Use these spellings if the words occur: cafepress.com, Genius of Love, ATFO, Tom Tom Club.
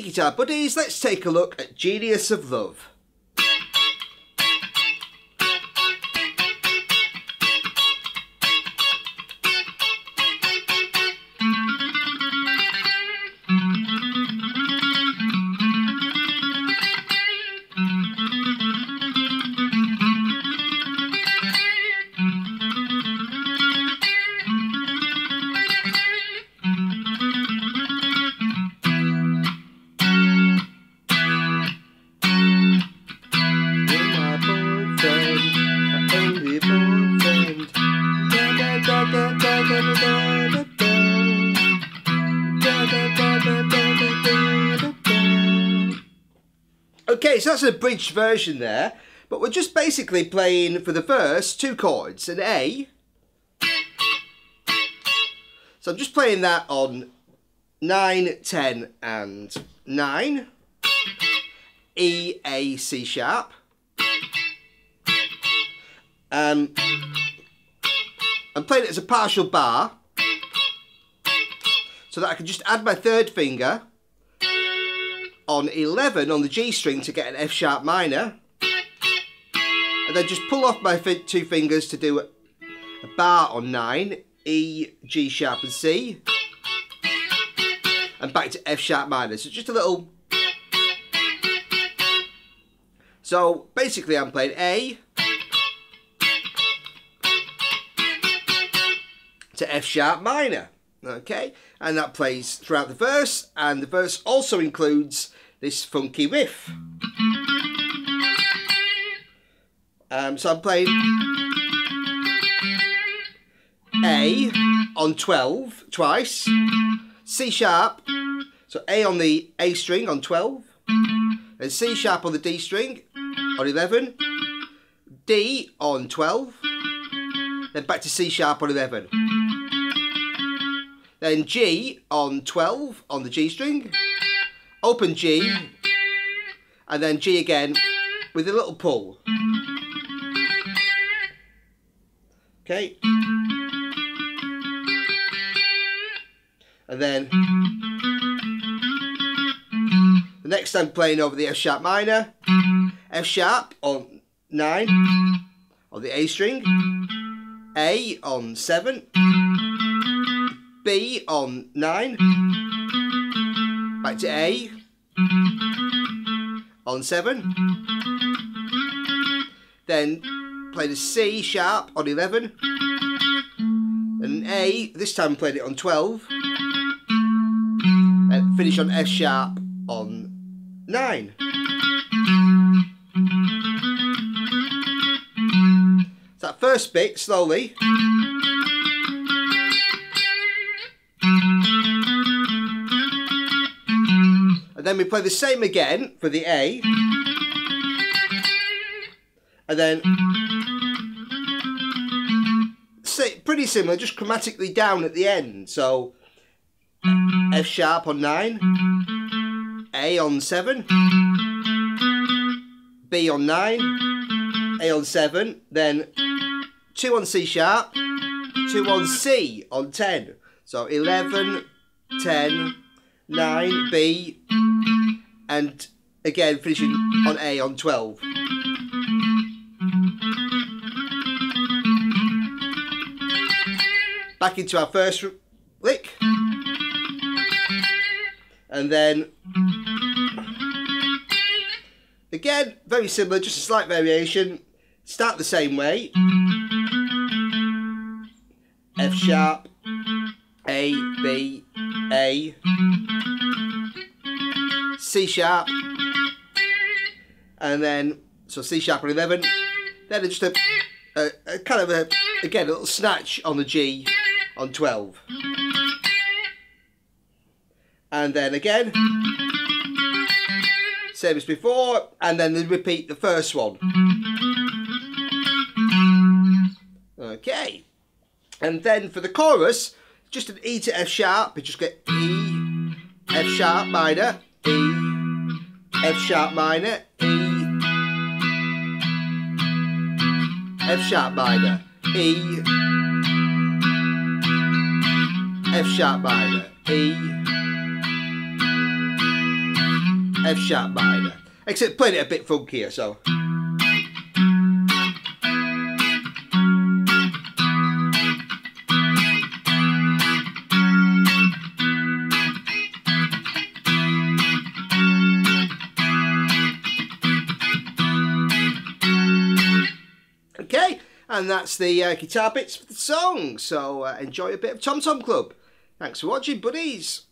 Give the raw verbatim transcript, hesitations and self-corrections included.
Hey guitar buddies, let's take a look at Genius of Love. Okay, so that's an abridged version there, but we're just basically playing for the verse two chords, an A. So I'm just playing that on nine, ten and nine, E, A, C sharp. Um, I'm playing it as a partial bar, so that I can just add my third finger on eleven on the G string to get an F sharp minor, and then just pull off my two fingers to do a bar on nine, E, G sharp and C, and back to F sharp minor. So just a little. So basically I'm playing A to F sharp minor, okay, and that plays throughout the verse, and the verse also includes this funky riff. Um, so I'm playing A on twelve twice, C sharp, so A on the A string on twelve, and C sharp on the D string on eleven, D on twelve, then back to C sharp on eleven. Then G on twelve on the G string, open G, and then G again with a little pull. Okay. And then the next time playing over the F sharp minor, F sharp on nine on the A string, A on seven, B on nine, back to A on seven, then play the C sharp on eleven, and A, this time played it on twelve, and finish on F sharp on nine. So that first bit, slowly. Then we play the same again for the A, and then pretty similar, just chromatically down at the end. So F sharp on nine, A on seven, B on nine, A on seven, then two on C sharp, two on C on ten. So eleven, ten, nine, B, and again finishing on A on twelve. Back into our first lick, and then again very similar, just a slight variation. Start the same way, F sharp, A, B, A, C sharp, and then so C sharp on eleven, then just a, a, a kind of a, again a little snatch on the G on twelve, and then again same as before, and then repeat the first one. Okay, and then for the chorus, just an E to F sharp, you just get E, F sharp minor, E, F sharp minor, E, F sharp minor, E, F sharp minor, E, F sharp minor. Except playing it a bit funkier, so. Okay, and that's the uh, guitar bits for the song. So uh, enjoy a bit of Tom Tom Club. Thanks for watching, buddies.